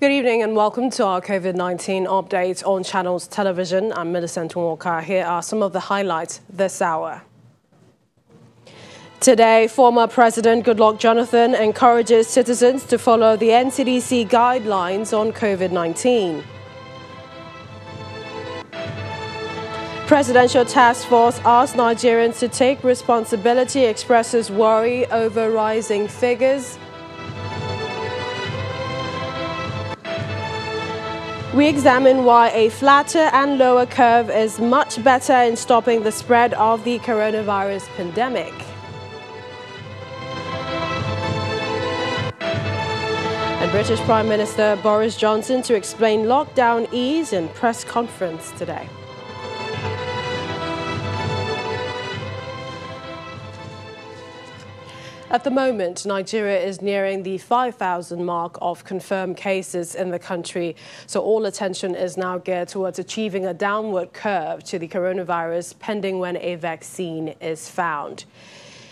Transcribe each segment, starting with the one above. Good evening and welcome to our COVID-19 update on Channels Television. I'm Millicent Walker. Here are some of the highlights this hour. Today, former President Goodluck Jonathan encourages citizens to follow the NCDC guidelines on COVID-19. Presidential Task Force asks Nigerians to take responsibility, expresses worry over rising figures. We examine why a flatter and lower curve is much better in stopping the spread of the coronavirus pandemic. And British Prime Minister Boris Johnson to explain lockdown ease in press conference today. At the moment, Nigeria is nearing the 5,000 mark of confirmed cases in the country. So all attention is now geared towards achieving a downward curve to the coronavirus pending when a vaccine is found.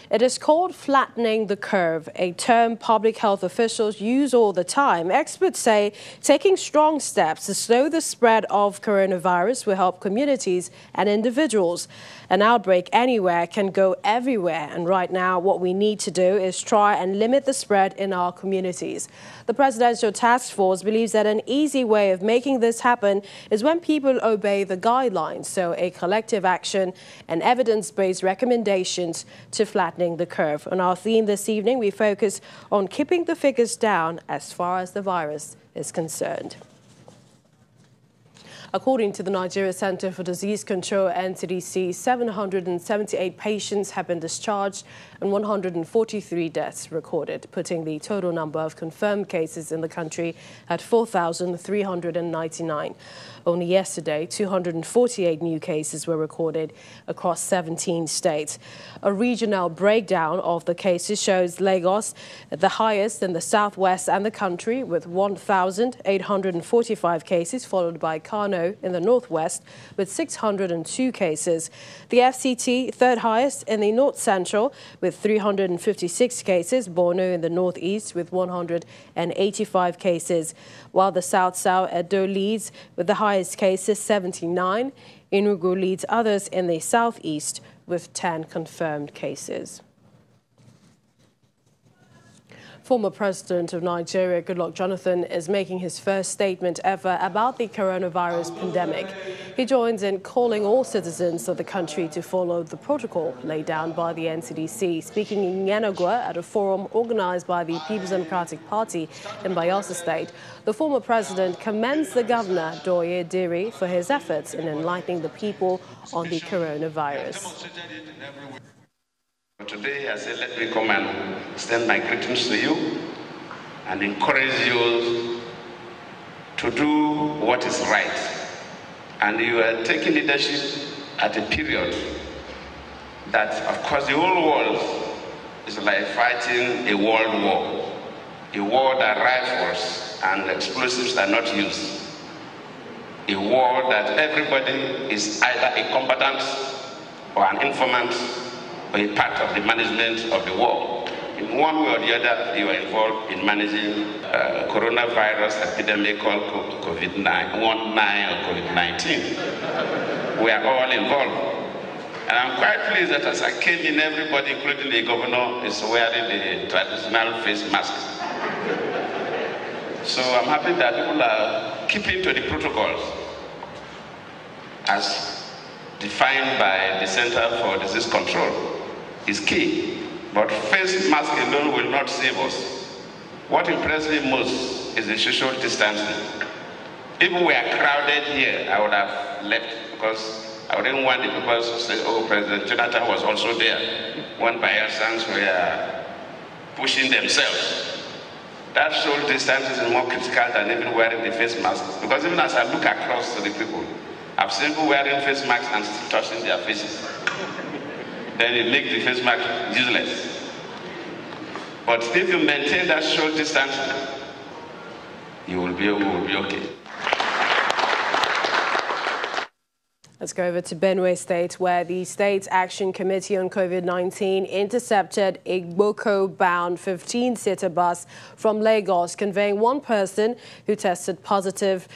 It is called flattening the curve, a term public health officials use all the time. Experts say taking strong steps to slow the spread of coronavirus will help communities and individuals. An outbreak anywhere can go everywhere, and right now what we need to do is try and limit the spread in our communities. The Presidential Task Force believes that an easy way of making this happen is when people obey the guidelines, so a collective action and evidence-based recommendations to flatten the curve. On our theme this evening, we focus on keeping the figures down as far as the virus is concerned. According to the Nigeria Center for Disease Control (NCDC), 778 patients have been discharged and 143 deaths recorded, putting the total number of confirmed cases in the country at 4,399. Only yesterday, 248 new cases were recorded across 17 states. A regional breakdown of the cases shows Lagos the highest in the southwest and the country with 1,845 cases, followed by Kano in the northwest with 602 cases. The FCT third highest in the north central with 356 cases, Borno in the northeast with 185 cases, while the south Edo leads with the highest cases, 79. Enugu leads others in the southeast with 10 confirmed cases. Former President of Nigeria, Goodluck Jonathan, is making his first statement ever about the coronavirus pandemic. He joins in calling all citizens of the country to follow the protocol laid down by the NCDC. Speaking in Yanagua at a forum organized by the People's Democratic Party in Bayelsa State, the former president commends the governor, Doye Diri, for his efforts in enlightening the people on the coronavirus. Today, I say, let me come and extend my greetings to you and encourage you to do what is right. And you are taking leadership at a period that, of course, the whole world is like fighting a world war, a war that rifles and explosives are not used, a war that everybody is either a combatant or an informant, a part of the management of the war. In one way or the other, you are involved in managing coronavirus epidemic called COVID-19 or COVID-19. We are all involved. And I'm quite pleased that as I came in, everybody, including the governor, is wearing the traditional face mask. So I'm happy that people are keeping to the protocols as defined by the Center for Disease Control. Is key, but face mask alone will not save us. What impressed me most is the social distancing. If we are crowded here, I would have left because I wouldn't want the people to say, oh, President Jonathan was also there when Bayelsans were pushing themselves. That social distance is more critical than even wearing the face mask, because even as I look across to the people, I've seen people wearing face masks and still touching their faces. Then you make the face mask useless. But if you maintain that social distance, you will be okay. Let's go over to Benue State, where the State Action Committee on COVID-19 intercepted a Gboko-bound 15-seater bus from Lagos, conveying one person who tested positive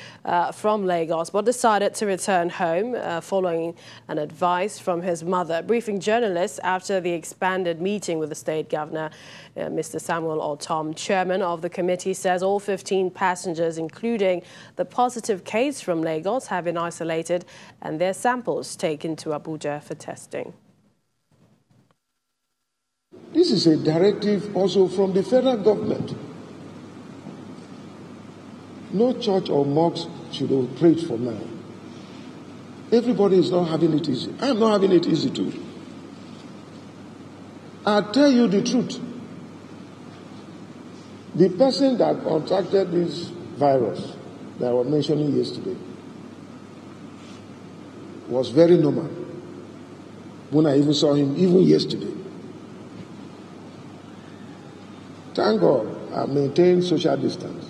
from Lagos, but decided to return home following an advice from his mother. Briefing journalists after the expanded meeting with the state governor, Mr. Samuel Ortom, chairman of the committee, says all 15 passengers, including the positive case from Lagos, have been isolated and their samples taken to Abuja for testing. This is a directive also from the federal government. No church or mosque should operate for now. Everybody is not having it easy. I'm not having it easy too. I'll tell you the truth. The person that contracted this virus that I was mentioning yesterday was very normal when I even saw him, even yesterday. Thank God I maintained social distance.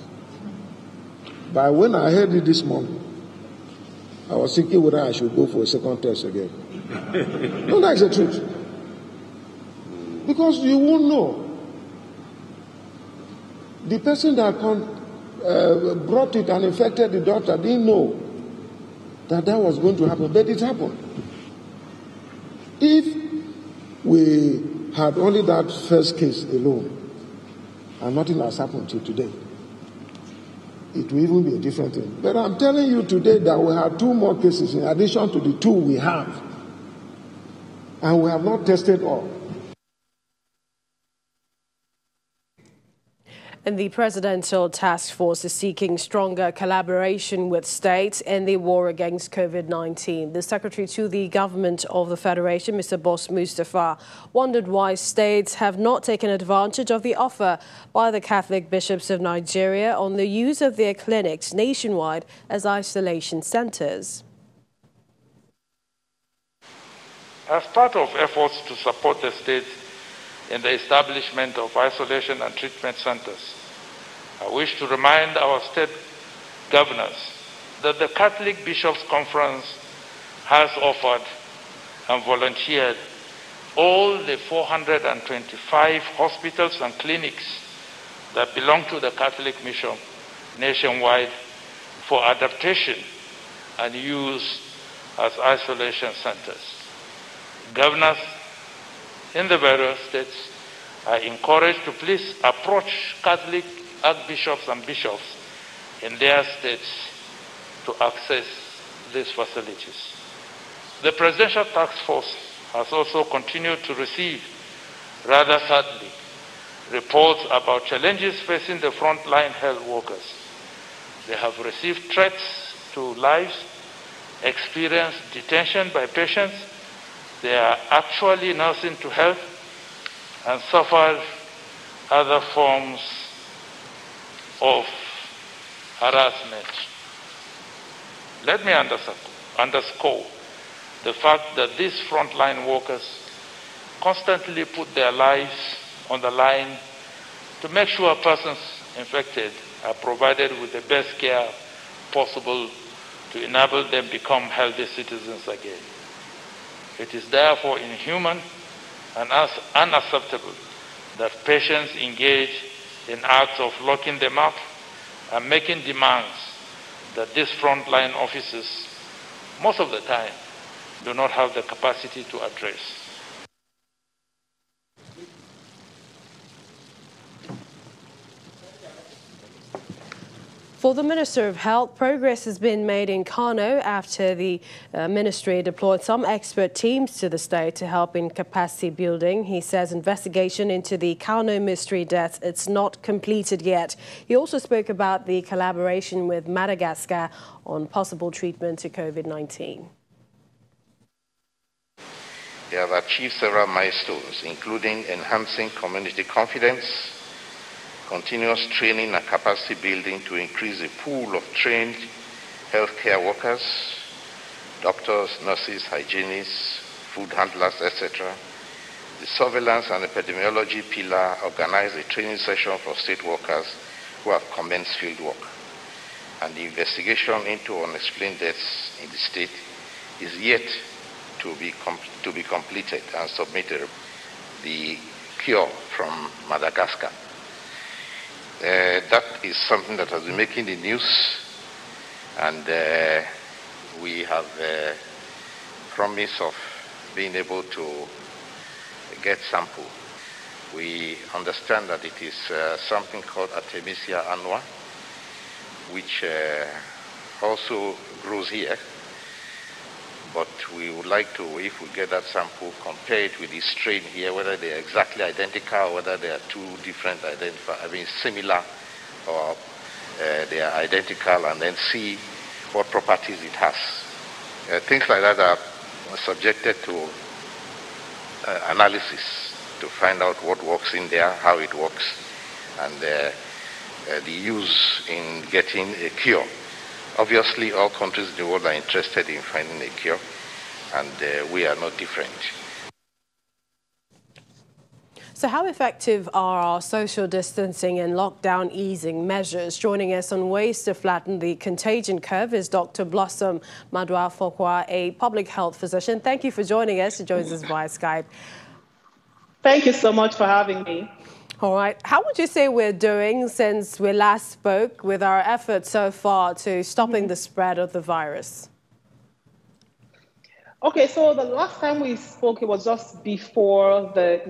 But when I heard it this morning, I was thinking whether I should go for a second test again. No, that's the truth. Because you won't know. The person that brought it and infected the doctor didn't know that was going to happen, but it happened. If we had only that first case alone, and nothing has happened till today, it will even be a different thing. But I'm telling you today that we have two more cases in addition to the two we have, and we have not tested all. And the presidential task force is seeking stronger collaboration with states in the war against COVID-19. The secretary to the government of the Federation, Mr. Boss Mustafa, wondered why states have not taken advantage of the offer by the Catholic bishops of Nigeria on the use of their clinics nationwide as isolation centers. As part of efforts to support the states in the establishment of isolation and treatment centers, I wish to remind our state governors that the Catholic Bishops' Conference has offered and volunteered all the 425 hospitals and clinics that belong to the Catholic mission nationwide for adaptation and use as isolation centers. Governors in the various states are encouraged to please approach Catholic archbishops and bishops in their states to access these facilities. The Presidential Task Force has also continued to receive, rather sadly, reports about challenges facing the frontline health workers. They have received threats to lives, experienced detention by patients they are actually nursing to health, and suffered other forms of harassment. Let me underscore the fact that these frontline workers constantly put their lives on the line to make sure persons infected are provided with the best care possible to enable them to become healthy citizens again. It is therefore inhuman and unacceptable that patients engage in acts of locking them up and making demands that these frontline officers, most of the time, do not have the capacity to address. For the Minister of Health, progress has been made in Kano after the ministry deployed some expert teams to the state to help in capacity building. He says investigation into the Kano mystery deaths, it's not completed yet. He also spoke about the collaboration with Madagascar on possible treatment to COVID-19. They have achieved several milestones, including enhancing community confidence, continuous training and capacity building to increase the pool of trained healthcare workers, doctors, nurses, hygienists, food handlers, etc. The surveillance and epidemiology pillar organized a training session for state workers who have commenced field work. And the investigation into unexplained deaths in the state is yet to be completed and submitted, the cure from Madagascar. That is something that has been making the news, and we have a promise of being able to get sample. We understand that it is something called Artemisia annua, which also grows here, but we would like to, if we get that sample, compare it with the strain here, whether they are exactly identical or whether they are two different, similar, or they are identical, and then see what properties it has. Things like that are subjected to analysis to find out what works in there, how it works, and the use in getting a cure. Obviously, all countries in the world are interested in finding a cure, and we are not different. So how effective are our social distancing and lockdown easing measures? Joining us on ways to flatten the contagion curve is Dr. Blossom Maduafokwa, a public health physician. Thank you for joining us. She joins us via Skype. Thank you so much for having me. All right. How would you say we're doing since we last spoke with our efforts so far to stopping the spread of the virus? Okay, so the last time we spoke, it was just before the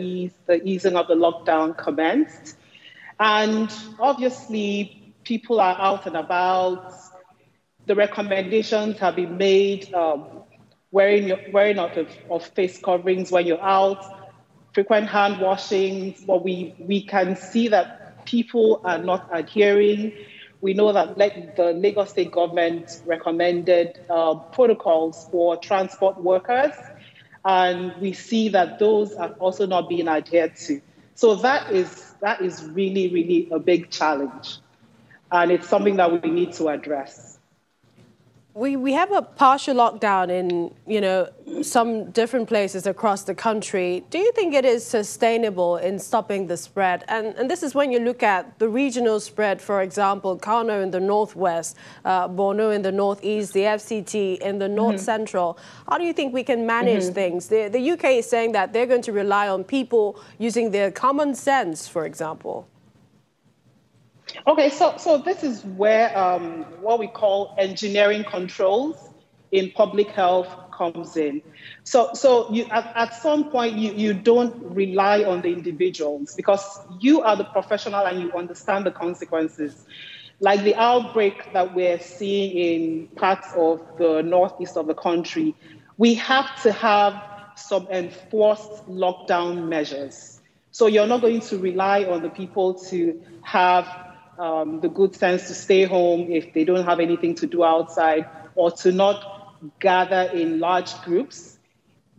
easing of the lockdown commenced. And obviously, people are out and about. The recommendations have been made, wearing of face coverings when you're out, frequent hand washings, but we can see that people are not adhering. We know that the Lagos State government recommended protocols for transport workers, and we see that those are also not being adhered to. So that is really, really a big challenge, and it's something that we need to address. We have a partial lockdown in, some different places across the country. Do you think it is sustainable in stopping the spread? And this is when you look at the regional spread, for example, Kano in the northwest, Borno in the northeast, the FCT in the north central. How do you think we can manage things? The UK is saying that they're going to rely on people using their common sense, for example. Okay, so this is where what we call engineering controls in public health comes in. So you, at some point, you don't rely on the individuals because you are the professional and you understand the consequences. Like the outbreak that we're seeing in parts of the northeast of the country, we have to have some enforced lockdown measures. So you're not going to rely on the people to have the good sense to stay home if they don't have anything to do outside, or to not gather in large groups.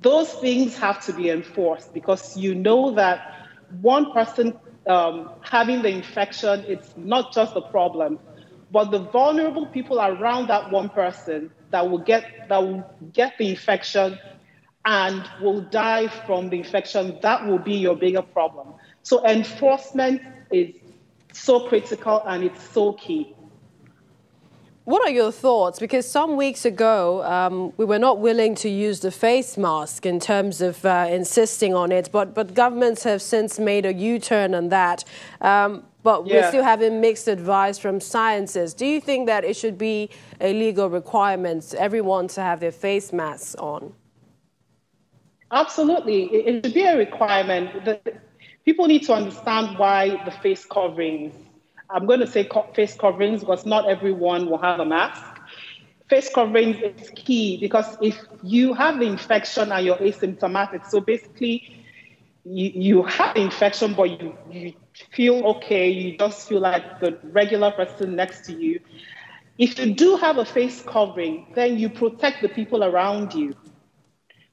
Those things have to be enforced because you know that one person having the infection, it's not just the problem, but the vulnerable people around that one person that will get the infection and will die from the infection, that will be your bigger problem. So enforcement is so critical and it's so key. What are your thoughts? Because some weeks ago, we were not willing to use the face mask in terms of insisting on it, but governments have since made a U-turn on that. But we're still having mixed advice from scientists. Do you think that it should be a legal requirement, everyone to have their face masks on? Absolutely. It should be a requirement. People need to understand why the face coverings. I'm going to say face coverings because not everyone will have a mask. Face coverings is key because if you have the infection and you're asymptomatic, so basically you have the infection but you feel okay, you just feel like the regular person next to you. If you do have a face covering, then you protect the people around you.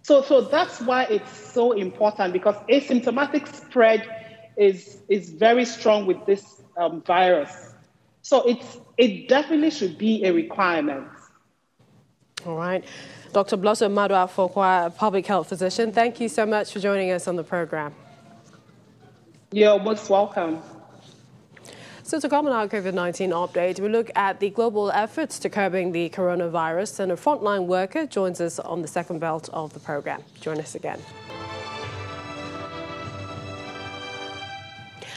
So that's why it's so important, because asymptomatic spread is very strong with this virus. So it definitely should be a requirement. All right. Dr. Blossom Maduafokwa, public health physician, thank you so much for joining us on the program. You're most welcome. So to comment on our COVID-19 update, we look at the global efforts to curbing the coronavirus, and a frontline worker joins us on the second belt of the program. Join us again.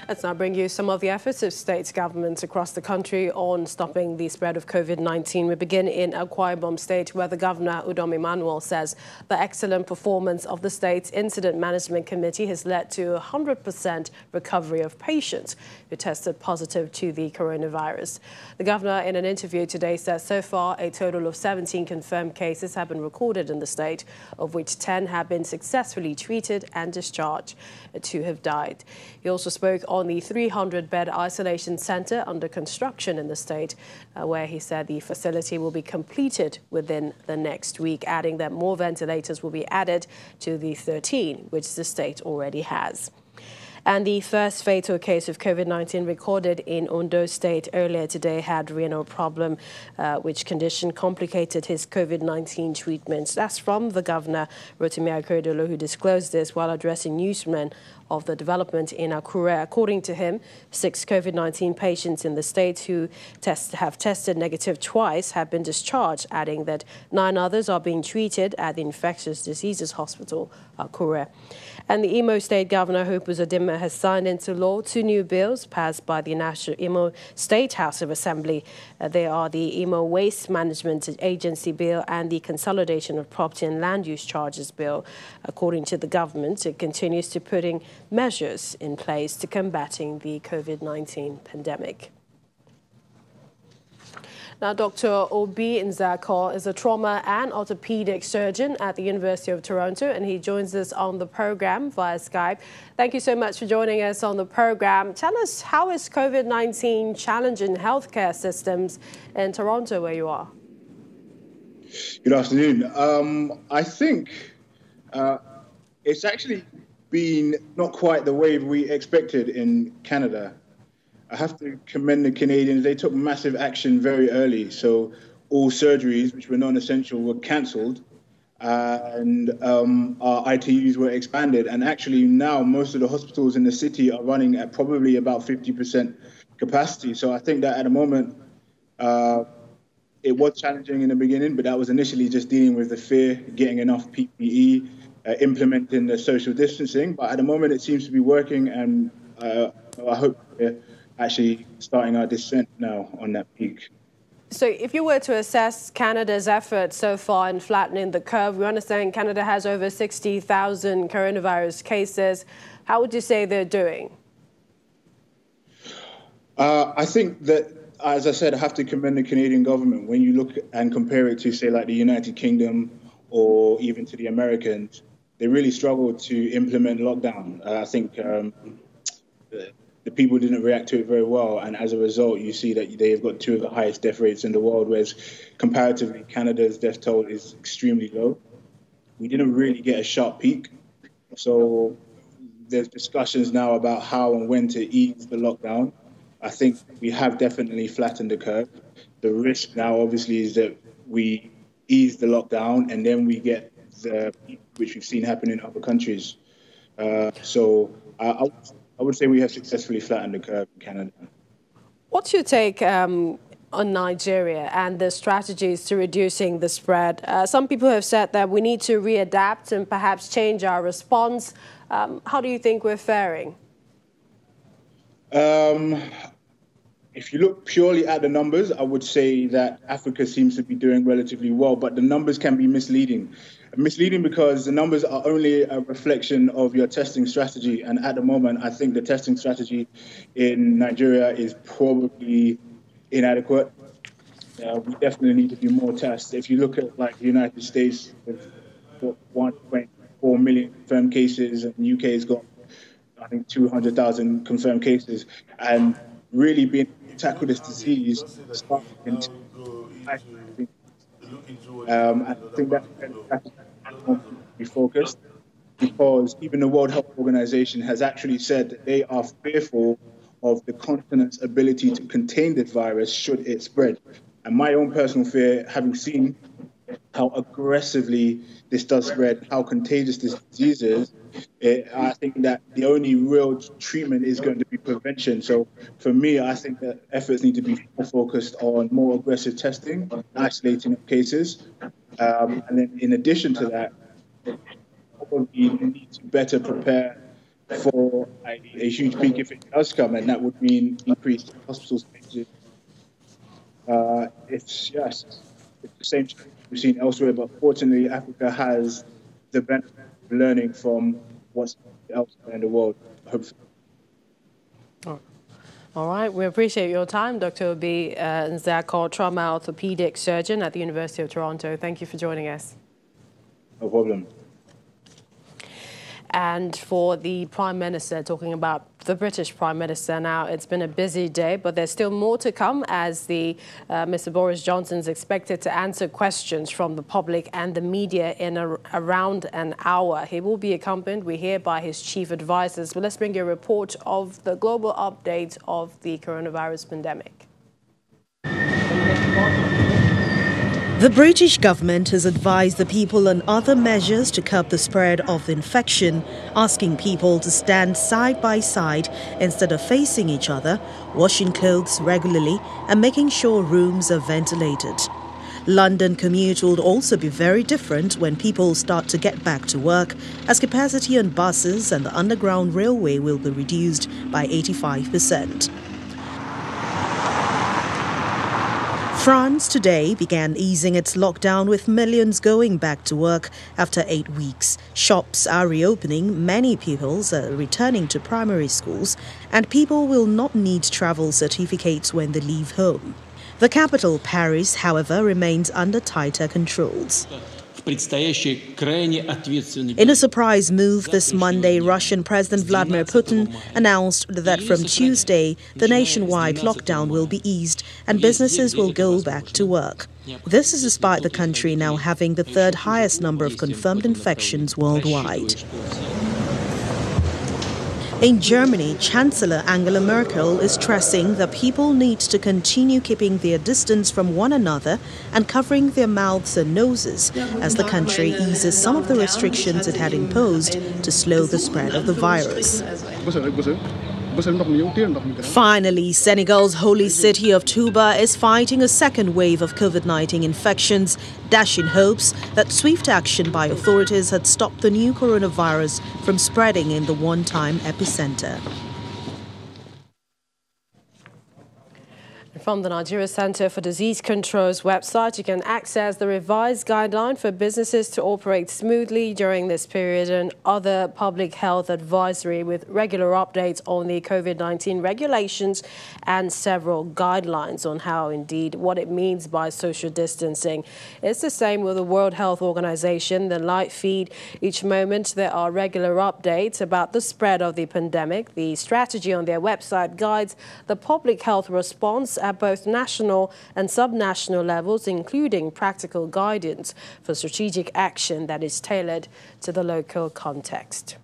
Let's now bring you some of the efforts of state governments across the country on stopping the spread of COVID-19. We begin in Akwa Ibom State, where the governor, Udom Emanuel, says the excellent performance of the state's Incident Management Committee has led to 100% recovery of patients who tested positive to the coronavirus. The governor, in an interview today, says so far a total of 17 confirmed cases have been recorded in the state, of which 10 have been successfully treated and discharged. 2 have died. He also spoke on the 300-bed isolation centre under construction in the state, where he said the facility will be completed within the next week, adding that more ventilators will be added to the 13, which the state already has. And the first fatal case of COVID-19 recorded in Ondo State earlier today had renal problem, which condition complicated his COVID-19 treatments. That's from the governor, Rotimi Kodolo, who disclosed this while addressing newsmen of the development in Akure. According to him, 6 COVID-19 patients in the state who have tested negative twice have been discharged, adding that 9 others are being treated at the Infectious Diseases Hospital, Akure. And the Imo State Governor, Hope Uzodima, has signed into law 2 new bills passed by the National Imo State House of Assembly. They are the Imo Waste Management Agency Bill and the Consolidation of Property and Land Use Charges Bill. According to the government, it continues to putting measures in place to combating the COVID-19 pandemic. Now, Dr. Obi Nzakor is a trauma and orthopedic surgeon at the University of Toronto, and he joins us on the program via Skype. Thank you so much for joining us on the program. Tell us, how is COVID-19 challenging healthcare systems in Toronto, where you are? Good afternoon. I think it's actually been not quite the way we expected in Canada. I have to commend the Canadians. They took massive action very early. So all surgeries, which were non-essential, were cancelled, and our ITUs were expanded. And actually now most of the hospitals in the city are running at probably about 50% capacity. So I think that at the moment, it was challenging in the beginning, but that was initially just dealing with the fear, getting enough PPE, implementing the social distancing. But at the moment, it seems to be working, and I hope actually starting our descent now on that peak. So if you were to assess Canada's efforts so far in flattening the curve, we understand Canada has over 60,000 coronavirus cases. How would you say they're doing? I think that, as I said, I have to commend the Canadian government. When you look and compare it to, say, like the United Kingdom or even to the Americans, they really struggled to implement lockdown. I think the people didn't react to it very well, and as a result, you see that they've got 2 of the highest death rates in the world, whereas comparatively, Canada's death toll is extremely low. We didn't really get a sharp peak, so there's discussions now about how and when to ease the lockdown. I think we have definitely flattened the curve. The risk now, obviously, is that we ease the lockdown and then we get the peak, which we've seen happen in other countries. So I would say we have successfully flattened the curve in Canada. What's your take on Nigeria and the strategies to reducing the spread? Some people have said that we need to readapt and perhaps change our response. How do you think we're faring? If you look purely at the numbers, I would say that Africa seems to be doing relatively well, but the numbers can be misleading. Misleading because the numbers are only a reflection of your testing strategy. And at the moment, I think the testing strategy in Nigeria is probably inadequate. We definitely need to do more tests. If you look at, like, the United States, with 1.4 million confirmed cases, and the UK has got, I think, 200,000 confirmed cases. And really being able to tackle this disease starting to I think that be focused, because even the World Health Organization has actually said that they are fearful of the continent's ability to contain the virus should it spread. And my own personal fear, having seen how aggressively this does spread, how contagious this disease is, I think that the only real treatment is going to be prevention. So for me, I think that efforts need to be focused on more aggressive testing, isolating cases. And then in addition to that, probably need to better prepare for a huge peak if it does come, and that would mean increased hospital spaces. It's the same thing we've seen elsewhere, but fortunately, Africa has the benefit of learning from what's elsewhere in the world, hopefully. All right, we appreciate your time, Dr. Obi Nzakor, trauma orthopedic surgeon at the University of Toronto. Thank you for joining us. No problem. And for the Prime Minister, talking about the British Prime Minister now, it's been a busy day, but there's still more to come as the Mr. Boris Johnson is expected to answer questions from the public and the media in around an hour. He will be accompanied, we hear, by his chief advisors. But let's bring you a report of the global update of the coronavirus pandemic. The British government has advised the people on other measures to curb the spread of the infection, asking people to stand side by side instead of facing each other, washing clothes regularly and making sure rooms are ventilated. London commute will also be very different when people start to get back to work, as capacity on buses and the underground railway will be reduced by 85%. France today began easing its lockdown with millions going back to work after 8 weeks. Shops are reopening, many pupils are returning to primary schools, and people will not need travel certificates when they leave home. The capital, Paris, however, remains under tighter controls. In a surprise move this Monday, Russian President Vladimir Putin announced that from Tuesday, the nationwide lockdown will be eased and businesses will go back to work. This is despite the country now having the third highest number of confirmed infections worldwide. In Germany, Chancellor Angela Merkel is stressing that people need to continue keeping their distance from one another and covering their mouths and noses as the country eases some of the restrictions it had imposed to slow the spread of the virus. Finally, Senegal's holy city of Touba is fighting a second wave of COVID-19 infections, dashing hopes that swift action by authorities had stopped the new coronavirus from spreading in the one-time epicenter. From the Nigeria Center for Disease Control's website, you can access the revised guideline for businesses to operate smoothly during this period and other public health advisory with regular updates on the COVID-19 regulations and several guidelines on how, indeed, what it means by social distancing. It's the same with the World Health Organization, the light feed. Each moment there are regular updates about the spread of the pandemic. The strategy on their website guides the public health response at both national and subnational levels, including practical guidance for strategic action that is tailored to the local context.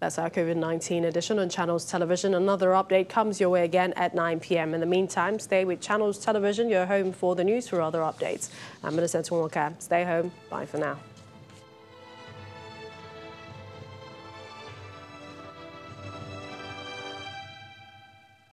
That's our COVID-19 edition on Channels Television. Another update comes your way again at 9 p.m. In the meantime, stay with Channels Television, your home for the news, for other updates. I'm Melissa Tumulka. Stay home. Bye for now.